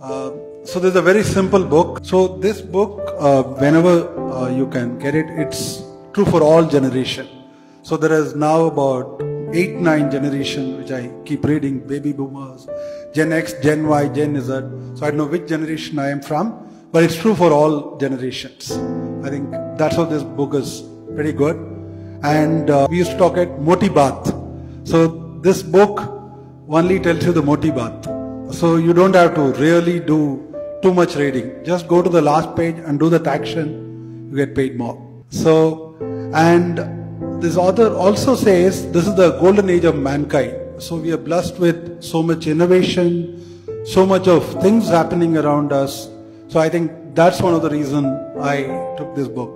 So there's a very simple book. So this book, whenever you can get it, it's true for all generation. So there is now about 8-9 generation which I keep reading, baby boomers, Gen X, Gen Y, Gen Z. So I don't know which generation I am from, but it's true for all generations. I think that's how this book is pretty good. And we used to talk at Moti Baat. So this book only tells you the Moti Baat. So you don't have to really do too much reading. Just go to the last page and do that action, you get paid more. So, and this author also says this is the golden age of mankind. So we are blessed with so much innovation, so much of things happening around us. So I think that's one of the reasons I took this book.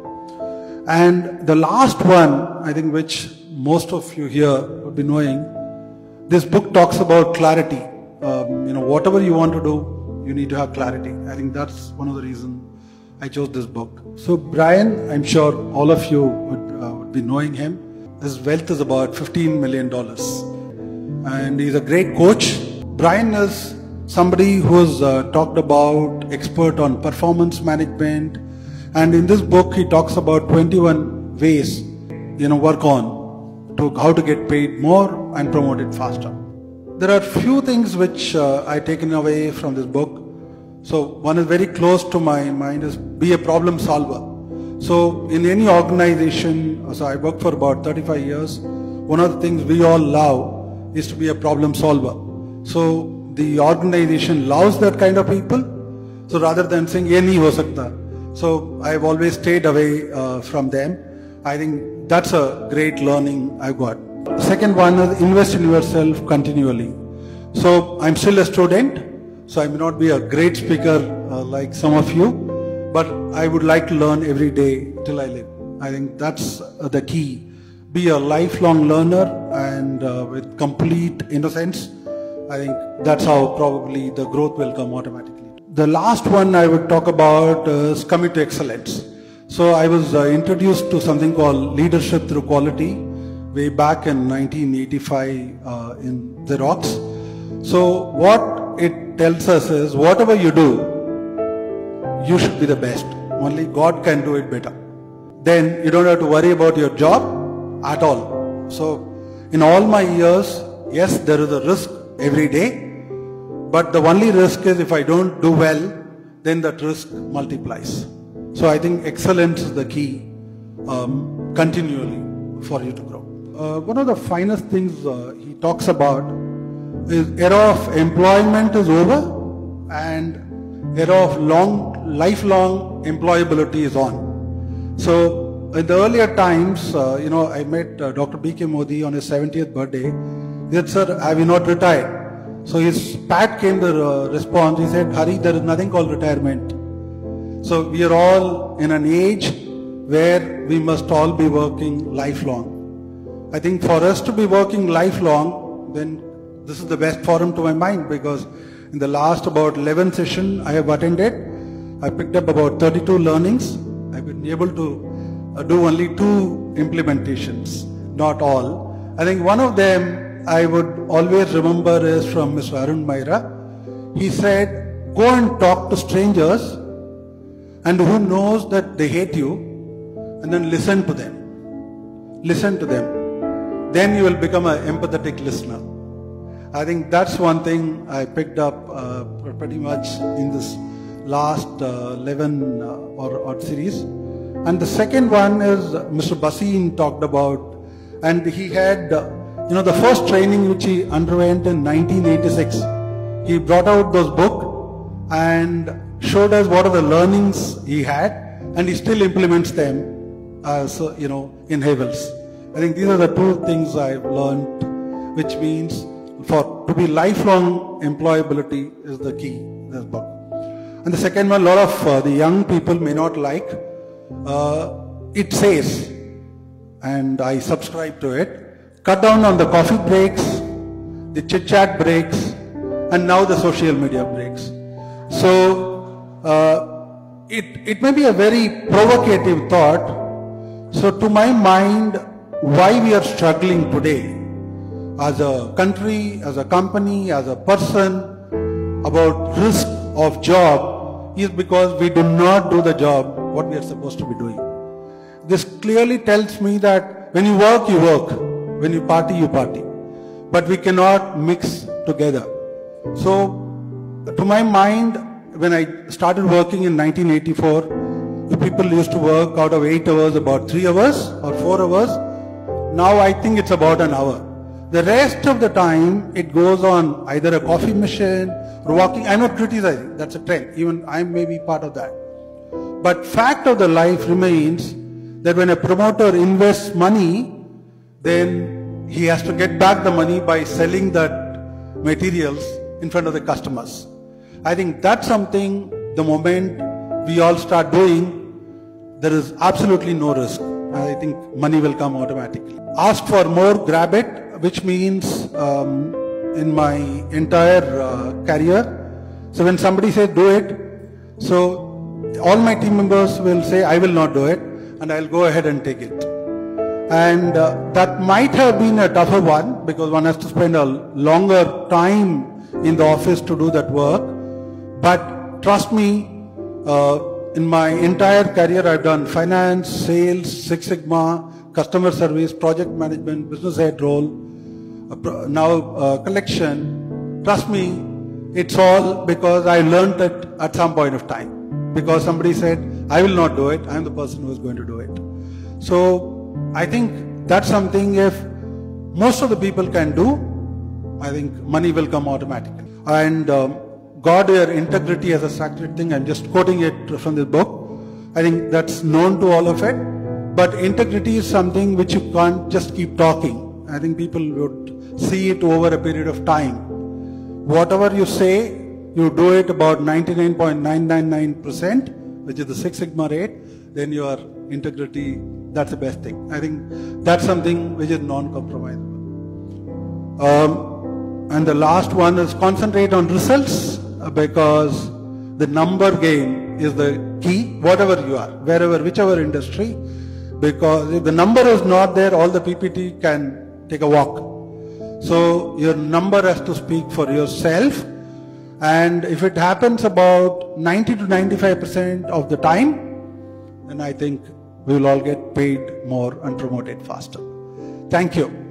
And the last one, I think, which most of you here would be knowing, this book talks about clarity. Whatever you want to do, you need to have clarity. I think that's one of the reasons I chose this book. So Brian, I'm sure all of you would be knowing him. His wealth is about $15 million. And he's a great coach. Brian is somebody who's talked about expert on performance management. And in this book, he talks about 21 ways, work on to how to get paid more and promoted faster. There are few things which I've taken away from this book. So one is very close to my mind is be a problem solver. So in any organization, so I worked for about 35 years. One of the things we all love is to be a problem solver. So the organization loves that kind of people. So rather than saying, "Ye nahi ho sakta," so I've always stayed away from them. I think that's a great learning I've got. Second one is invest in yourself continually. So I'm still a student, so I may not be a great speaker like some of you, but I would like to learn every day till I live. I think that's the key. Be a lifelong learner and with complete innocence. I think that's how probably the growth will come automatically. The last one I would talk about is commit to excellence. So I was introduced to something called leadership through quality way back in 1985 in the Rocks. So what it tells us is whatever you do, you should be the best. Only God can do it better. Then you don't have to worry about your job at all. So in all my years, yes, there is a risk every day. But the only risk is if I don't do well, then that risk multiplies. So I think excellence is the key continually for you to grow. One of the finest things he talks about is era of employment is over and era of lifelong employability is on. So in the earlier times, I met Dr. B.K. Modi on his 70th birthday. He said, "Sir, have you not retired?" So his pat came the response, he said, "Hari, there is nothing called retirement." So we are all in an age where we must all be working lifelong. I think for us to be working lifelong, then this is the best forum to my mind, because in the last about 11 sessions I have attended, I picked up about 32 learnings. I've been able to do only 2 implementations, not all. I think one of them I would always remember is from Mr. Varun Myra. He said, "Go and talk to strangers and who knows that they hate you, and then listen to them. Listen to them. Then you will become an empathetic listener." I think that's one thing I picked up pretty much in this last 11 or series. And the second one is Mr. Basin talked about, and he had the first training which he underwent in 1986, he brought out those book and showed us what are the learnings he had, and he still implements them in Havels. I think these are the 2 things I've learned, which means to be lifelong employability is the key in this book. And the second one, a lot of the young people may not like, it says, and I subscribe to it, cut down on the coffee breaks, the chit-chat breaks, and now the social media breaks. So it may be a very provocative thought. So to my mind, why we are struggling today as a country, as a company, as a person, about risk of job is because we do not do the job what we are supposed to be doing. This clearly tells me that when you work, you work. When you party, you party. But we cannot mix together. So, to my mind, when I started working in 1984, the people used to work out of 8 hours, about 3 hours or 4 hours. Now I think it's about an hour. The rest of the time, it goes on either a coffee machine or walking. I'm not criticizing. That's a trend. Even I may be part of that. But fact of the life remains that when a promoter invests money, then he has to get back the money by selling that materials in front of the customers. I think that's something the moment we all start doing, there is absolutely no risk. I think money will come automatically. Ask for more, grab it, which means in my entire career. So when somebody says do it, so all my team members will say, I will not do it, and I'll go ahead and take it. And that might have been a tougher one, because one has to spend a longer time in the office to do that work. But trust me, in my entire career, I've done finance, sales, Six Sigma, customer service, project management, business head role, collection. Trust me, it's all because I learned it at some point of time. Because somebody said, I will not do it, I'm the person who is going to do it. So I think that's something if most of the people can do, I think money will come automatically. And God, your integrity as a sacred thing, I'm just quoting it from this book. I think that's known to all of it. But integrity is something which you can't just keep talking. I think people would see it over a period of time. Whatever you say, you do it about 99.999%, which is the Six Sigma rate, then your integrity, that's the best thing. I think that's something which is non-compromisable. And the last one is concentrate on results, because the number game is the key, whatever you are, wherever, whichever industry, because if the number is not there, all the PPT can take a walk. So your number has to speak for yourself, and if it happens about 90 to 95% of the time, then I think we will all get paid more and promoted faster. Thank you.